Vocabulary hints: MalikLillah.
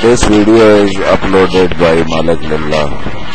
This video is uploaded by MalikLillah.